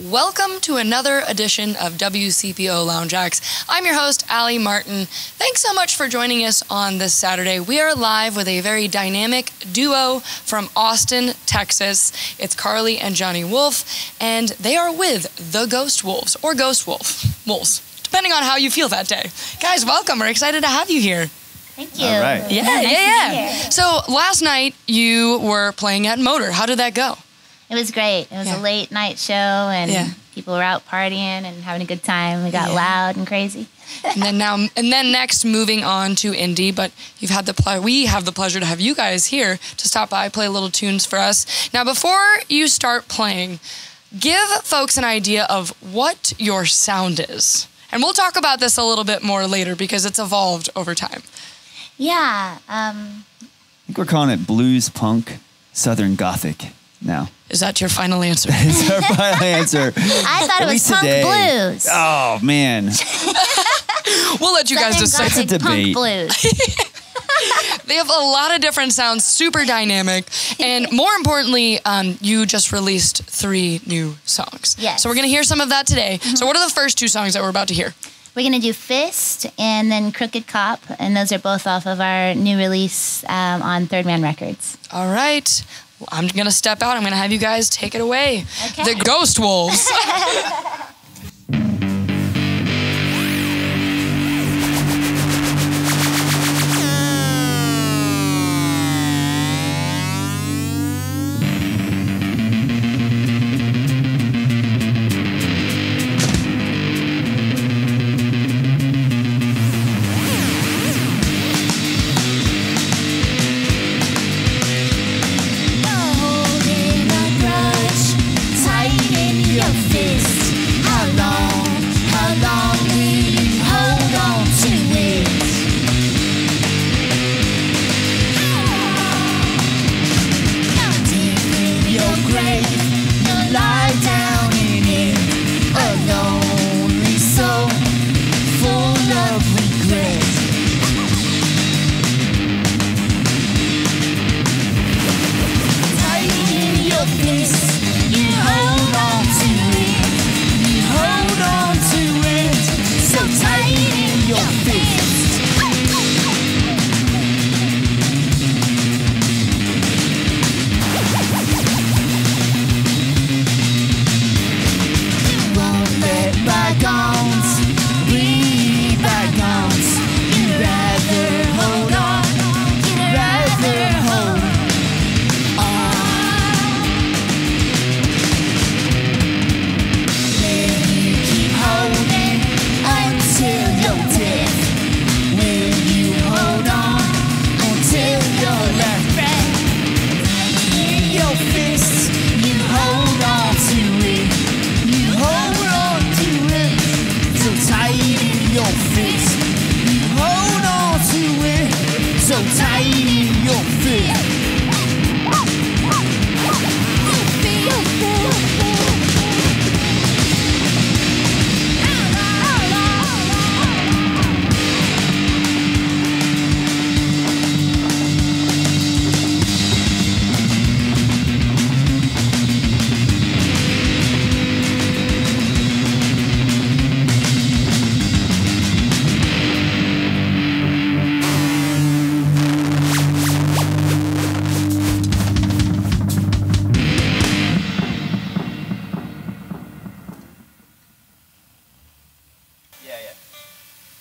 Welcome to another edition of WCPO Lounge Acts. I'm your host, Allie Martin. Thanks so much for joining us on this Saturday. We are live with a very dynamic duo from Austin, Texas. It's Carley and Jonny Wolf, and they are with The Ghost Wolves, or Ghost Wolves, depending on how you feel that day. Guys, welcome. We're excited to have you here. Thank you. All right. Yeah. So last night you were playing at MOTR. How did that go? It was great. It was a late night show, and people were out partying and having a good time. We got loud and crazy. and then next, moving on to indie. But you've had we have the pleasure to have you guys here to stop by, play little tunes for us. Now, before you start playing, give folks an idea of what your sound is, and we'll talk about this a little bit more later because it's evolved over time. Yeah. I think we're calling it blues punk, Southern Gothic now. Is that your final answer? It's our final answer. I thought it was punk blues. Oh, man. We'll let you guys decide. It's a debate. Punk blues. They have a lot of different sounds, super dynamic. And more importantly, you just released 3 new songs. Yes. So we're going to hear some of that today. Mm-hmm. So what are the first 2 songs that we're about to hear? We're going to do Fist and then Crooked Cop, and those are both off of our new release on Third Man Records. All right. Well, I'm going to step out. I'm going to have you guys take it away. Okay. The Ghost Wolves.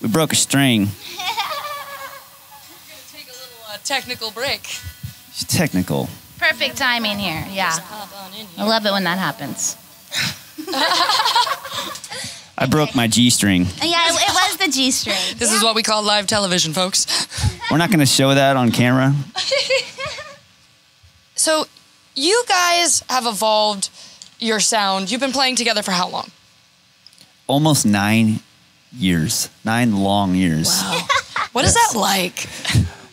Broke a string. We're gonna take a little technical break. It's technical. Perfect timing here. Yeah. I love it when that happens. I broke my G string. Yeah, it was the G string. This is what we call live television, folks. We're not gonna show that on camera. So, you guys have evolved your sound. You've been playing together for how long? Almost 9 years. 9 long years. Wow. What is that like?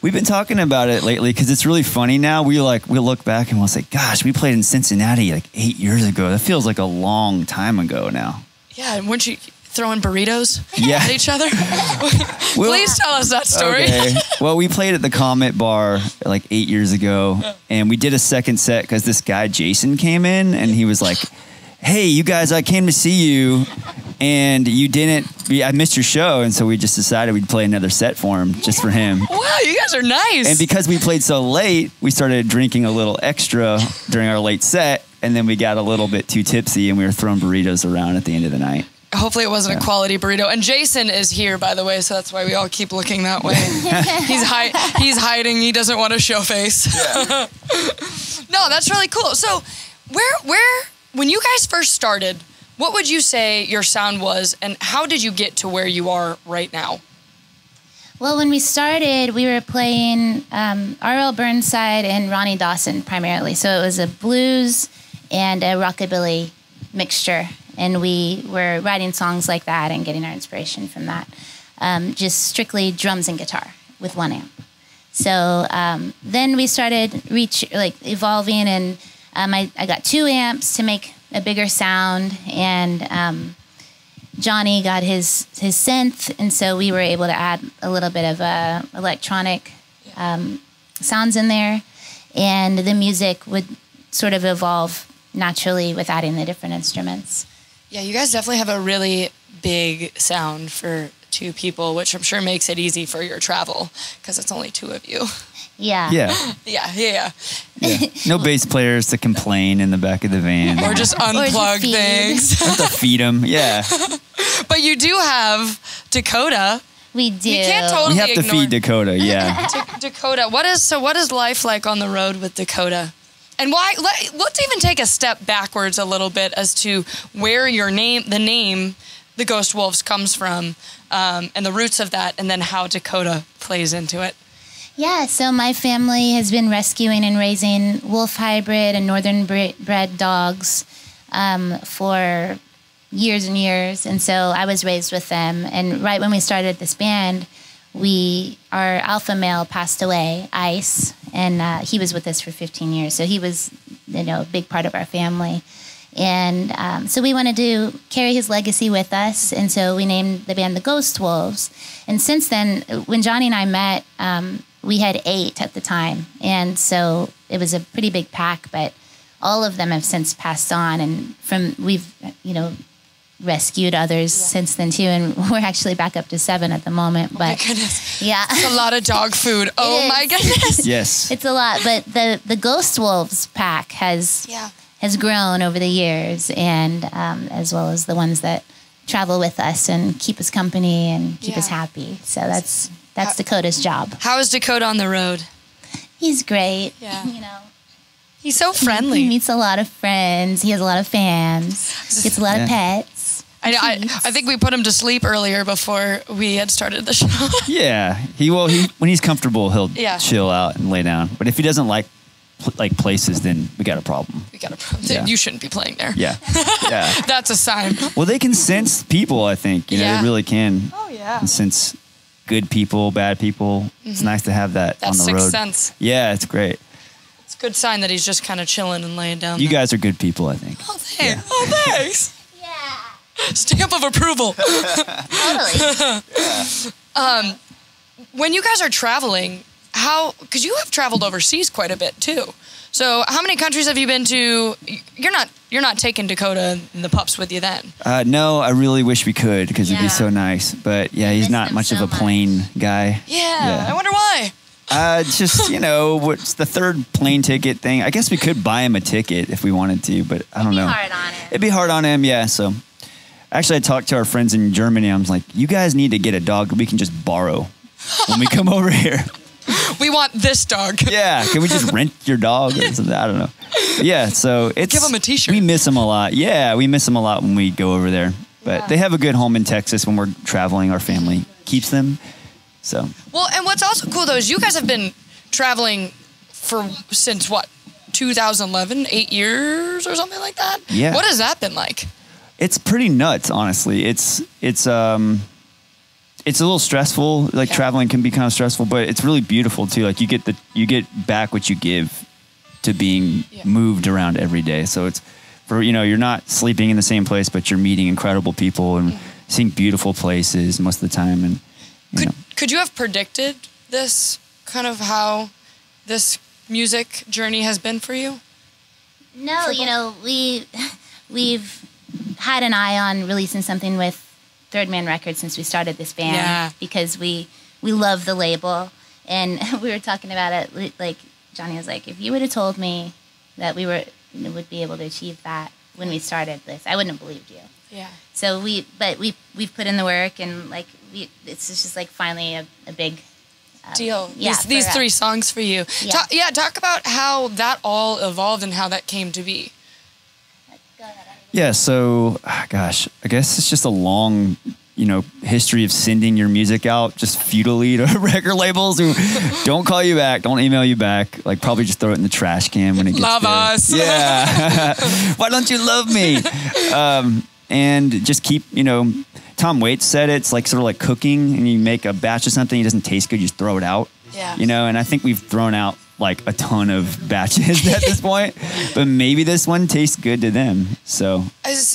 We've been talking about it lately because it's really funny now. We look back and we'll say, gosh, we played in Cincinnati like 8 years ago. That feels like a long time ago now. Yeah, and weren't you throwing burritos at each other? Please tell us that story. Okay. Well, we played at the Comet Bar like 8 years ago, and we did a second set because this guy, Jason, came in, and he was like, hey, you guys, I came to see you, and you didn't, I missed your show, and so we just decided we'd play another set for him, just for him. Wow, you guys are nice. And because we played so late, we started drinking a little extra during our late set, and then we got a little bit too tipsy, and we were throwing burritos around at the end of the night. Hopefully it wasn't a quality burrito. And Jason is here, by the way, so that's why we all keep looking that way. He's hiding. He doesn't want to show face. Yeah. No, that's really cool. So when you guys first started, what would you say your sound was, and how did you get to where you are right now? Well, when we started, we were playing R.L. Burnside and Ronnie Dawson primarily. So it was a blues and a rockabilly mixture. And we were writing songs like that and getting our inspiration from that. Just strictly drums and guitar with one amp. So then we started evolving, and I got two amps to make a bigger sound, and Jonny got his synth, and so we were able to add a little bit of electronic sounds in there, and the music would sort of evolve naturally with adding the different instruments. Yeah, you guys definitely have a really big sound for two people, which I'm sure makes it easy for your travel, because it's only two of you. Yeah. Yeah. Yeah. No bass players to complain in the back of the van. Or just unplug things. Or to feed them, yeah. But you do have Dakota. We do. You can't totally ignore. We have to feed Dakota, yeah. Dakota, what is life like on the road with Dakota? And why? Let's even take a step backwards a little bit as to where your name, the The Ghost Wolves, comes from, and the roots of that, and then how Dakota plays into it. Yeah, so my family has been rescuing and raising wolf hybrid and northern bred dogs for years and years, and so I was raised with them. And right when we started this band, our alpha male passed away, Ice, and he was with us for 15 years. So he was, a big part of our family. And so we wanted to carry his legacy with us, and so we named the band The Ghost Wolves. And since then, when Jonny and I met, we had 8 at the time. And so it was a pretty big pack, but all of them have since passed on. And we've, rescued others since then too, and we're actually back up to 7 at the moment. But my goodness. Yeah, it's a lot of dog food. Oh my goodness. Yes, it's a lot. But the Ghost Wolves pack has grown over the years, and as well as the ones that travel with us and keep us company and keep us happy. So that's Dakota's job. How is Dakota on the road? He's great. Yeah, he's so friendly. He meets a lot of friends. He has a lot of fans. Gets a lot of pets. I think we put him to sleep earlier before we had started the show. Yeah. When he's comfortable, he'll chill out and lay down. But if he doesn't like places, then we got a problem. Yeah. You shouldn't be playing there. Yeah. Yeah. That's a sign. Well, they can sense people, I think. They really can. Oh, yeah. And sense good people, bad people. Mm-hmm. It's nice to have that on the road. That's 6th sense. Yeah, it's great. It's a good sign that he's just kind of chilling and laying down. You guys are good people, I think. Oh, thanks. Yeah. Oh, thanks. Yeah. Stamp of approval. Totally. When you guys are traveling, because you have traveled overseas quite a bit too. So how many countries have you been to? You're not taking Dakota and the pups with you then? No, I really wish we could, because it'd be so nice. But yeah, he's not much of a plane guy. Yeah, I wonder why. Just, what's the 3rd plane ticket thing? I guess we could buy him a ticket if we wanted to, but I don't know. It'd be hard on him. It'd be hard on him, yeah. So actually, I talked to our friends in Germany. I was like, you guys need to get a dog we can just borrow when we come over here. We want this dog. Yeah, can we just rent your dog or something? I don't know. But yeah, so it's... Give him a t-shirt. We miss him a lot. Yeah, we miss him a lot when we go over there. But they have a good home in Texas when we're traveling. Our family keeps them. So. Well, and what's also cool, though, is you guys have been traveling since, what, 2011? 8 years or something like that? Yeah. What has that been like? It's pretty nuts, honestly. It's a little stressful. Traveling can be kind of stressful, but it's really beautiful, too. Like, you get back what you give to being moved around every day. So it's, you're not sleeping in the same place, but you're meeting incredible people and seeing beautiful places most of the time. And Could you have predicted this, kind of how this music journey has been for you? No, we we've had an eye on releasing something with Third Man Records since we started this band, because we love the label. And we were talking about it, like, Jonny was like, if you would have told me that we would be able to achieve that when we started this, I wouldn't have believed you. Yeah. So we've put in the work, and like it's just like finally a big deal. Yeah, these three songs for you. Yeah. Talk about how that all evolved and how that came to be. Go ahead. Yeah. So, gosh, I guess it's just a long, history of sending your music out just futilely to record labels who don't call you back, don't email you back, like probably just throw it in the trash can when it gets there. Love us. Yeah. Why don't you love me? And just keep, Tom Waits said it's like sort of like cooking, and you make a batch of something, it doesn't taste good, you just throw it out. Yeah. And I think we've thrown out like a ton of batches at this point, but maybe this one tastes good to them. So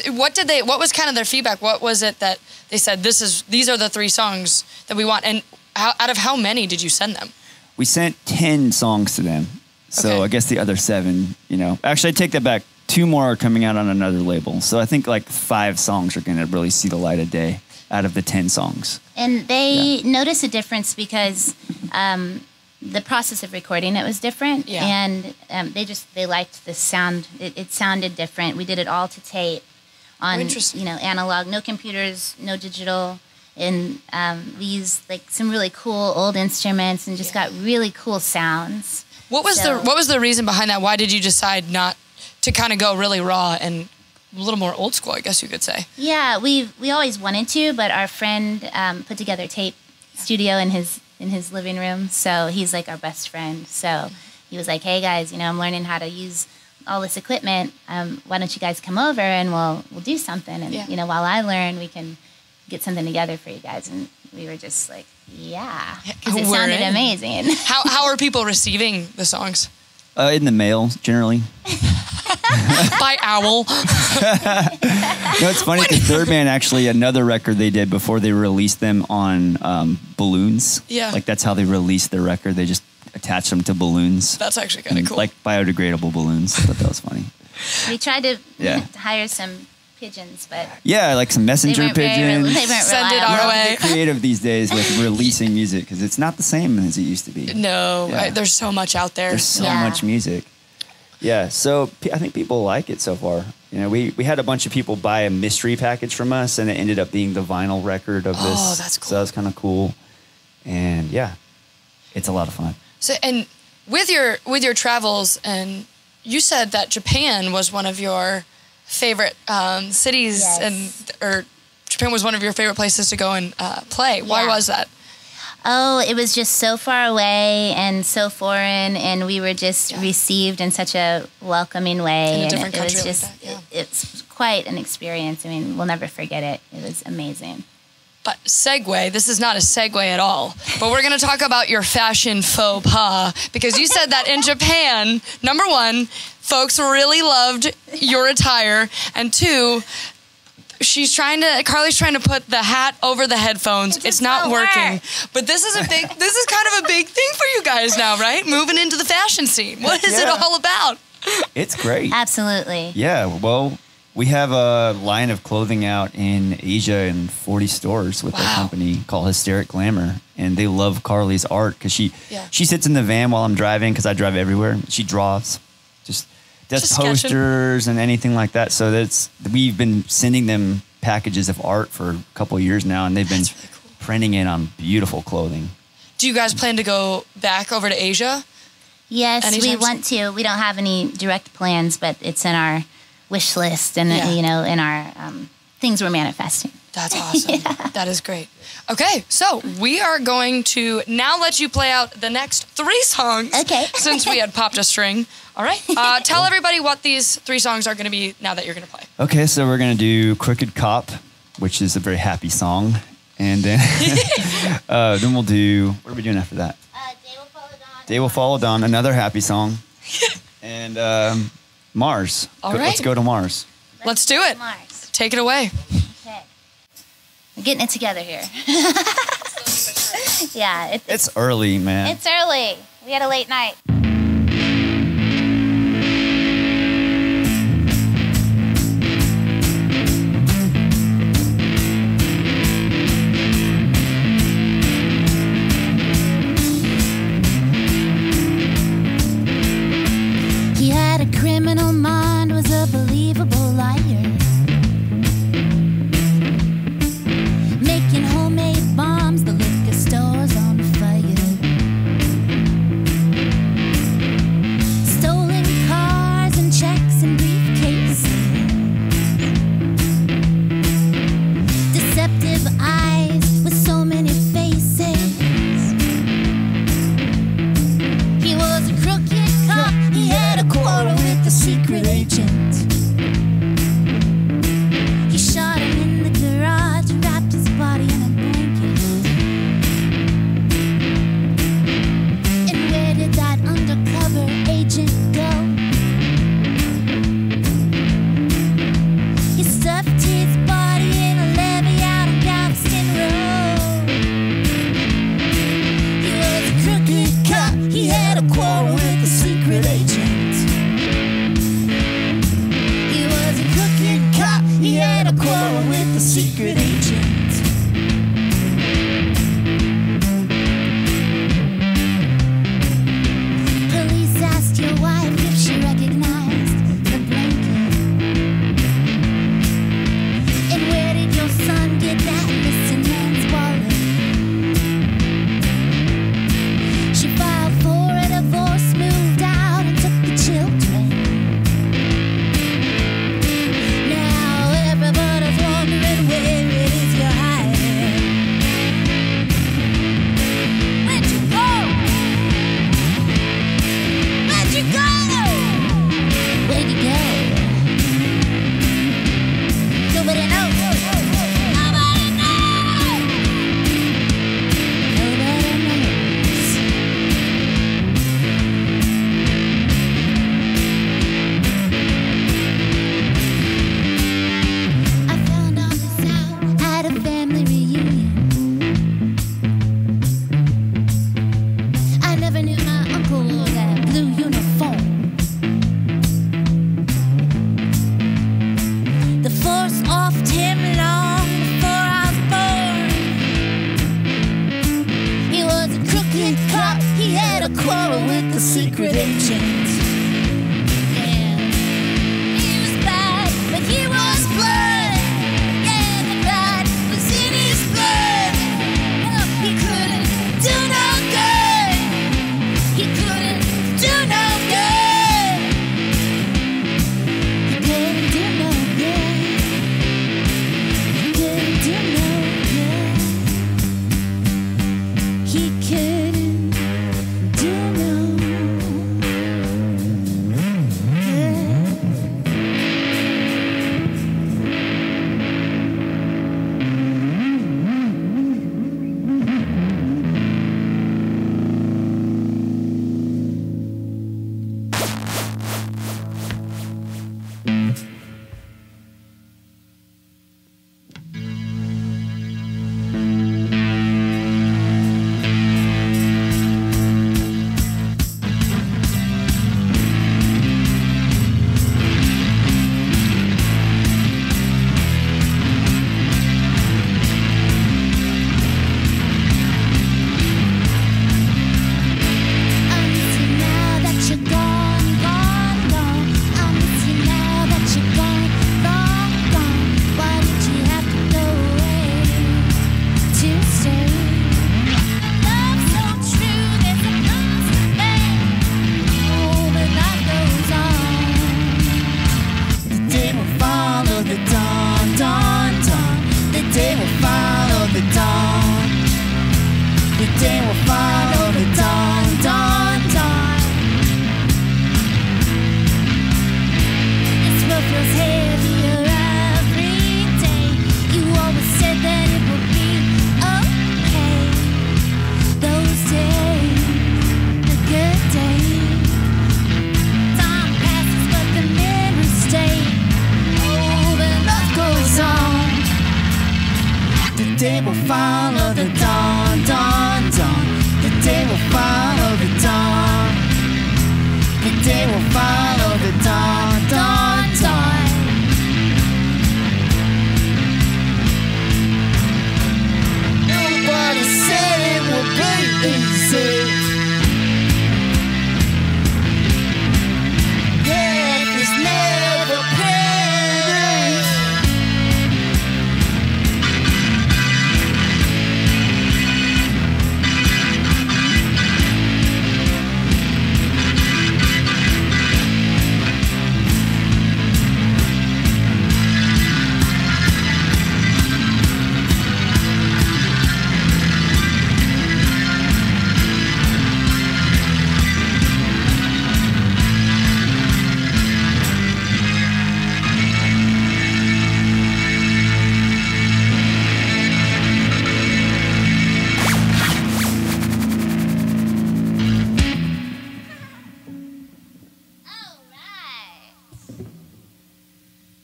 what was kind of their feedback? What was it that they said, these are the three songs that we want? And out of how many did you send them? We sent 10 songs to them. So I guess the other 7, actually I take that back. 2 more are coming out on another label. So I think like 5 songs are gonna really see the light of day out of the 10 songs. And they notice a difference because the process of recording it was different. Yeah. And they liked the sound. It sounded different. We did it all to tape on, analog, no computers, no digital. And we used like some really cool old instruments and just got really cool sounds. What was the reason behind that? Why did you decide not to kind of go really raw and a little more old school, I guess you could say? Yeah, we always wanted to, but our friend put together a tape studio in his living room, so he's like our best friend. So he was like, "Hey guys, I'm learning how to use all this equipment. Why don't you guys come over and we'll do something? And while I learn, we can get something together for you guys." And we were just like, "Yeah," because it sounded amazing. How are people receiving the songs? In the mail, generally. By Owl. No, it's funny because Third Man, actually, another record they did before they released them on balloons. Yeah. Like, that's how they released their record. They just attached them to balloons. That's actually kind of cool. Like, biodegradable balloons. I thought that was funny. We tried to hire some pigeons, but... Yeah, like some messenger pigeons. They weren't Send reliable. It our way. Creative these days with releasing music because it's not the same as it used to be. No, there's so much out there. There's so much music. Yeah, so I think people like it so far. We had a bunch of people buy a mystery package from us, and it ended up being the vinyl record of this. Oh, that's cool. So that was kind of cool, and it's a lot of fun. So, and with your travels, and you said that Japan was one of your favorite cities, or Japan was one of your favorite places to go and play. Why was that? Oh, it was just so far away and so foreign, and we were just received in such a welcoming way. In a different country was just, like that, it's quite an experience. I mean, we'll never forget it. It was amazing. But segue, this is not a segue at all, but we're going to talk about your fashion faux pas, because you said that in Japan, number 1, folks really loved your attire, and 2... Carley's trying to put the hat over the headphones. It's not working. But this is kind of a big thing for you guys now, right? Moving into the fashion scene. What is it all about? It's great. Absolutely. Yeah, well, we have a line of clothing out in Asia in 40 stores with a company called Hysteric Glamour. And they love Carley's art because she sits in the van while I'm driving, because I drive everywhere. She draws, just posters and anything like that. So we've been sending them packages of art for a couple of years now, and they've been really cool. Printing it on beautiful clothing. Do you guys plan to go back over to Asia? Yes, we want to. We don't have any direct plans, but it's in our wish list and in our things we're manifesting. That's awesome. That is great. Okay, so we are going to now let you play out the next 3 songs. Okay. Since we had popped a string. All right. Tell everybody what these 3 songs are going to be now that you're going to play. Okay, so we're going to do Crooked Cop, which is a very happy song. And then we'll do, what are we doing after that? Day Will Follow Dawn. Day Will Follow Dawn, another happy song. And Mars. All right. Let's go to Mars. Let's do it. Mars. Take it away. We're getting it together here. It's early, man. It's early. We had a late night. quarrel with the secret agent. Police asked your wife if she recognized the blanket. And where did your son get that missing man's wallet? She filed for a divorce, moved out, and took the children.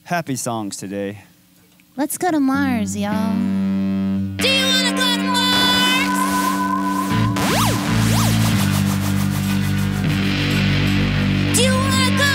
Happy songs today. Let's go to Mars, y'all. Do you want to go to Mars? Do you want to go to Mars?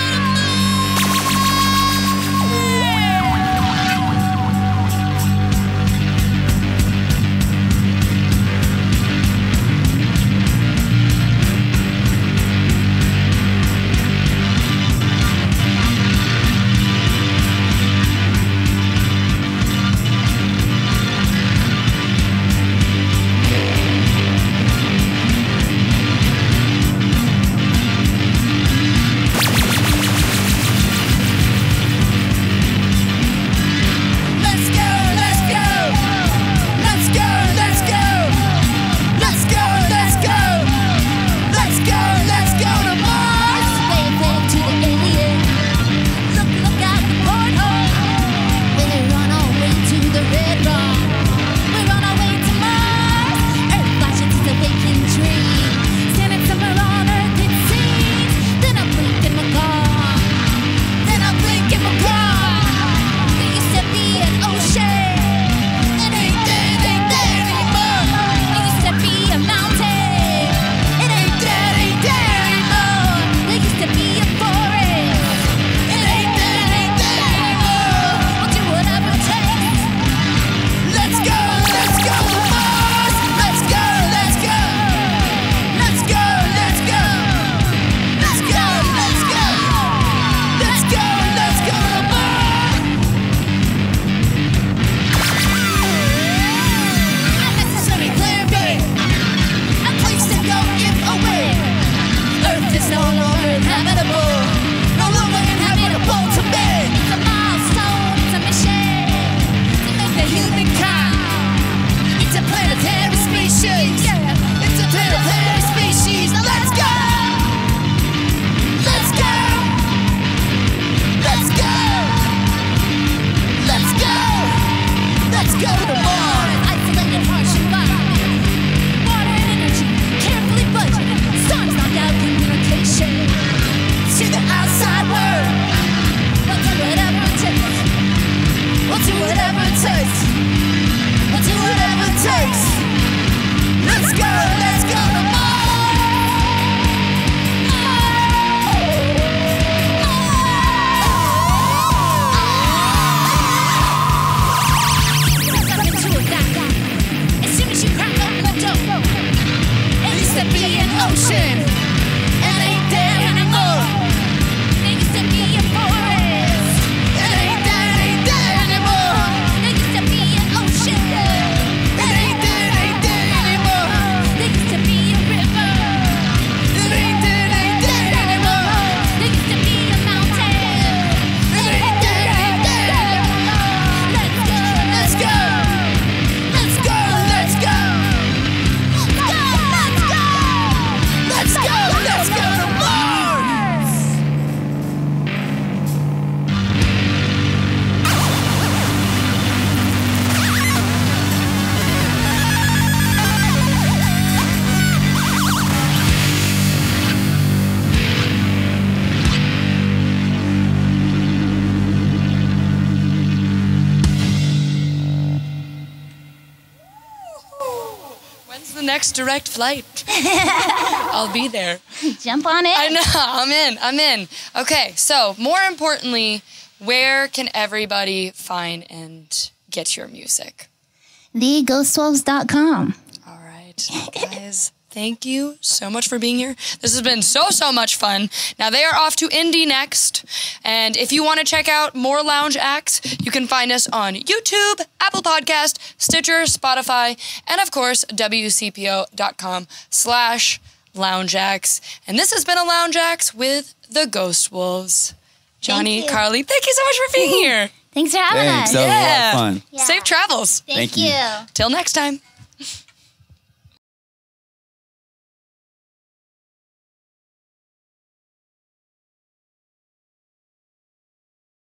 the next direct flight. I'll be there. Jump on it. I know. I'm in. Okay, so more importantly, where can everybody find and get your music? TheGhostWolves.com. All right, guys. Thank you so much for being here. This has been so much fun. Now they are off to Indy next. And if you want to check out more lounge acts, you can find us on YouTube, Apple Podcast, Stitcher, Spotify, and of course, WCPO.com/loungeacts. And this has been a Lounge Acts with the Ghost Wolves. Jonny, Carley, thank you so much for being here. Thanks for having us. That was a lot of fun. Yeah. Safe travels. Thank you. Till next time.